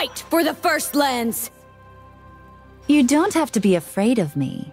Fight for the First Lens! You don't have to be afraid of me.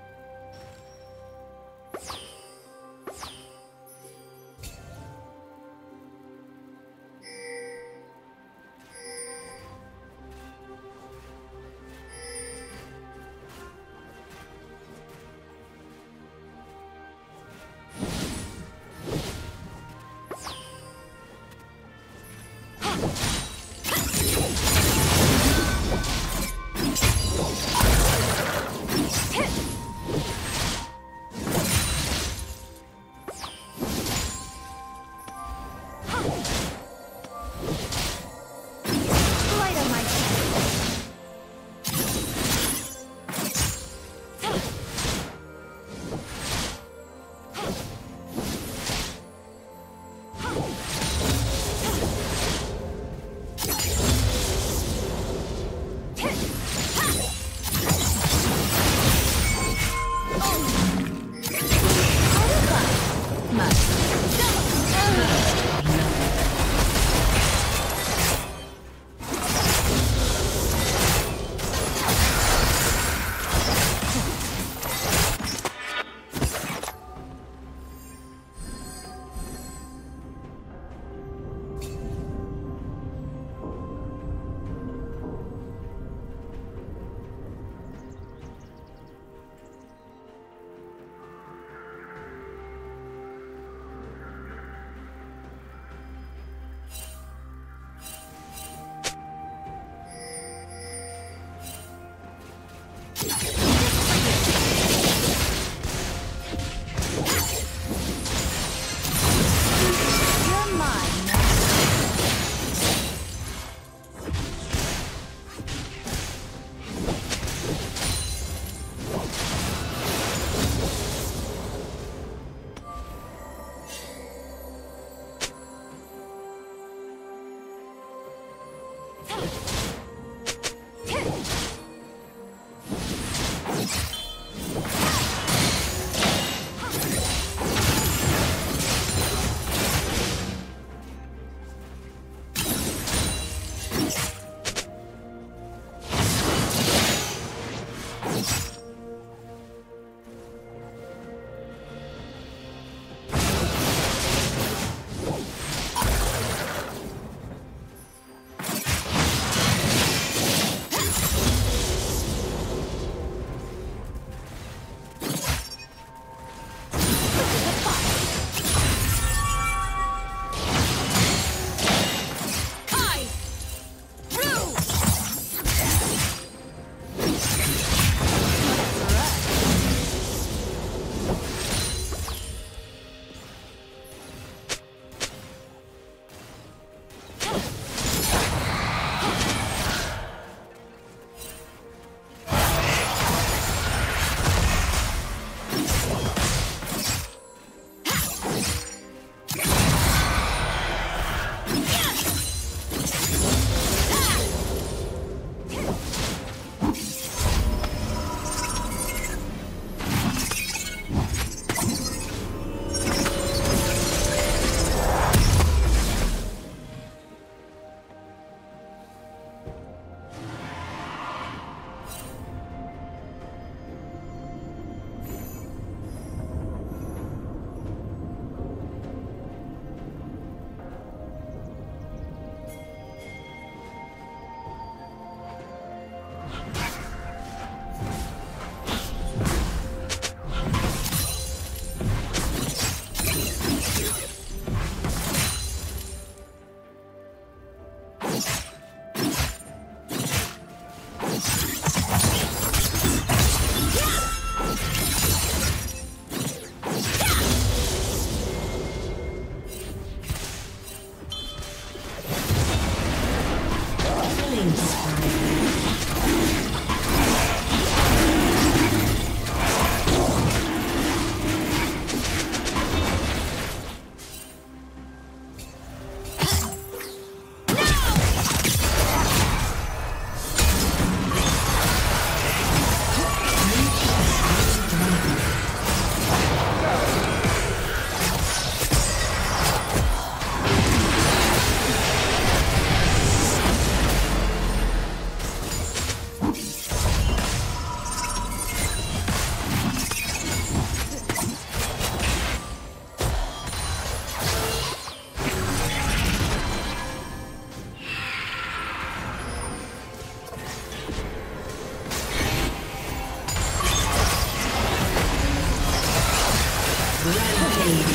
Rampage.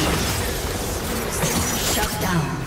Shut down.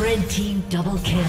Red team double kill.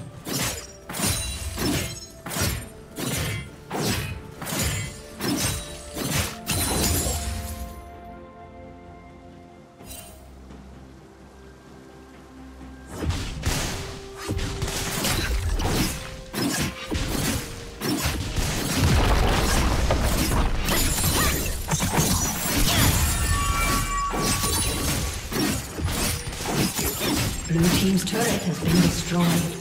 Blue team's turret has been destroyed.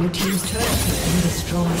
Blue team's turret has been destroyed.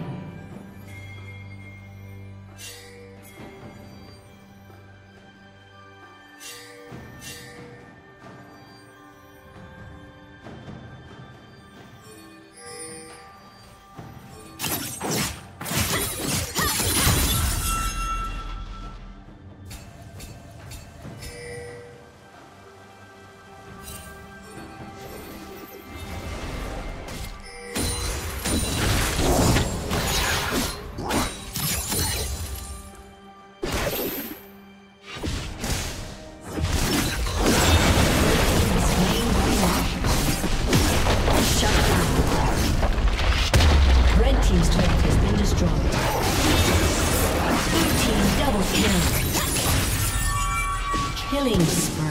Killing spree.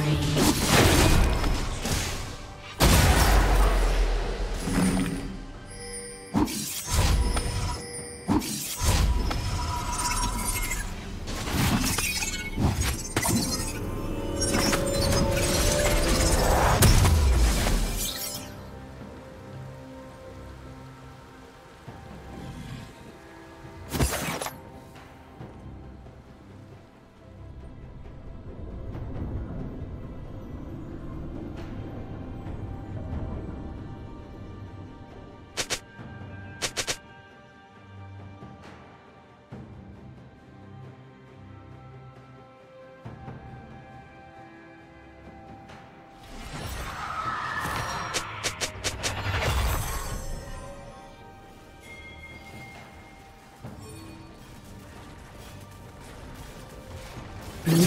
Blue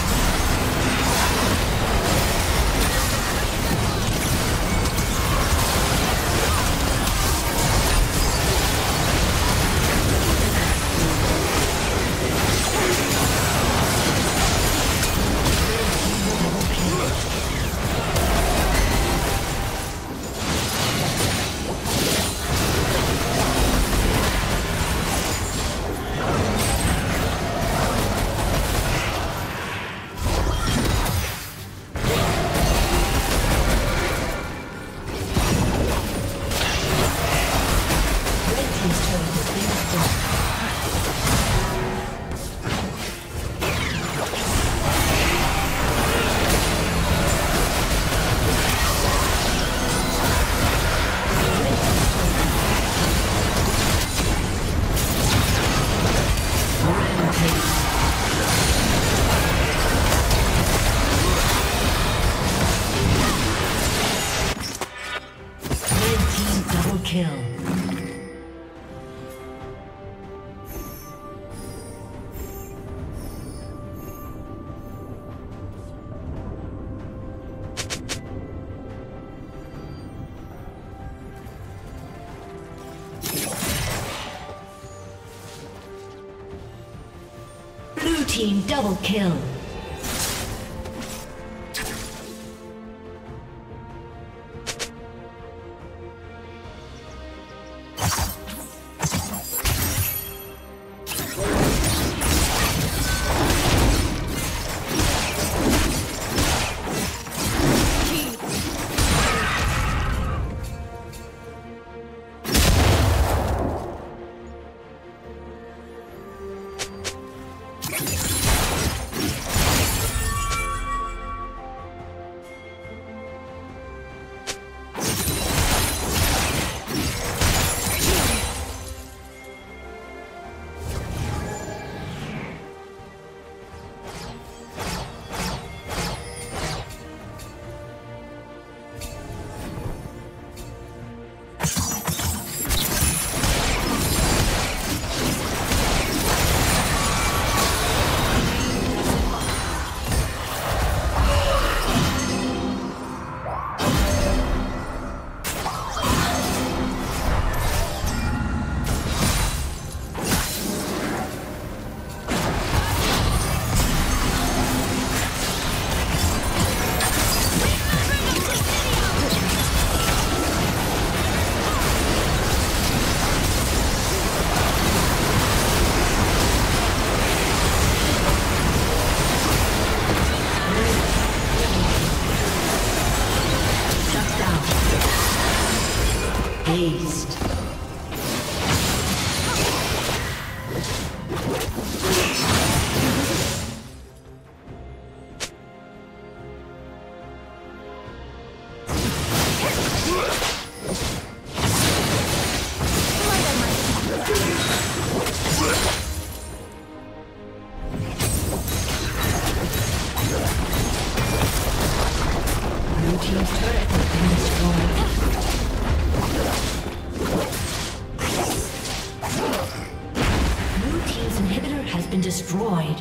Red team double kill. team double kill. Destroyed.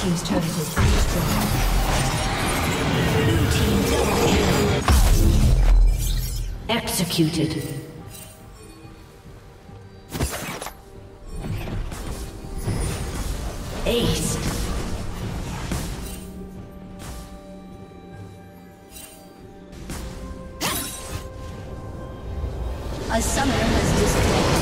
Team's turret has been destroyed. Blue team double kill. Executed. Ace. A summoner has disconnected.